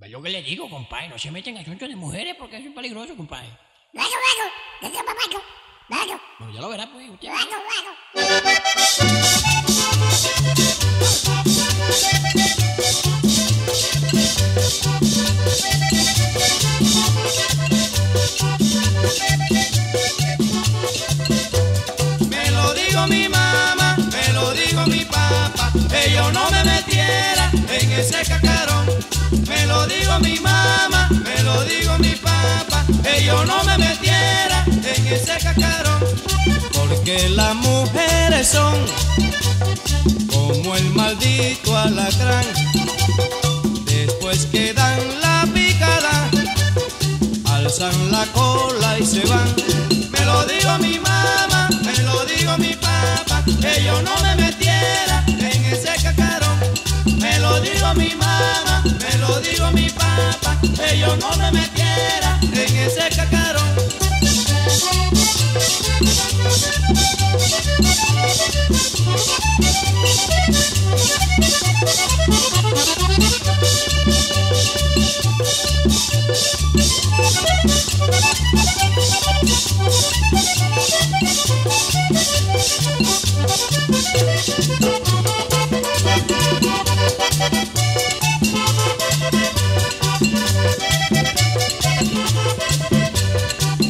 ¿Ves lo que le digo, compadre? No se meten en asuntos de mujeres porque eso es peligroso, compadre. Vago. Bueno, ya lo verá, pues, usted. Me lo dijo mi mamá, me lo dijo mi papá, que yo no me metiera en ese cascarón. Me lo dijo mi mamá, me lo dijo mi papá, que yo no me metiera en ese cascarón. Porque las mujeres son como el maldito alacrán, después que dan la picada, alzan la cola y se van. Me lo dijo mi mamá, me lo dijo mi papá, que yo no me metiera en ese cascarón. Me lo dijo mi mamá, me lo dijo mi papá, que yo no me metiera en ese cascarón.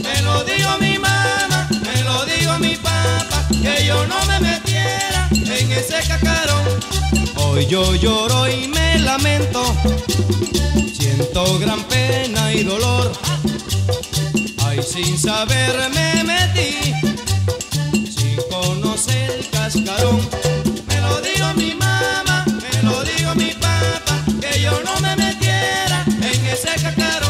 Me lo dijo mi mamá, me lo dijo mi papá, que yo no me metiera en ese cascarón. Hoy yo lloro y me lamento, siento gran pena y dolor. Ay, sin saber me metí, sin conocer el cascarón. Me lo dijo mi mamá, me lo dijo mi papá, que yo no me metiera en ese cascarón.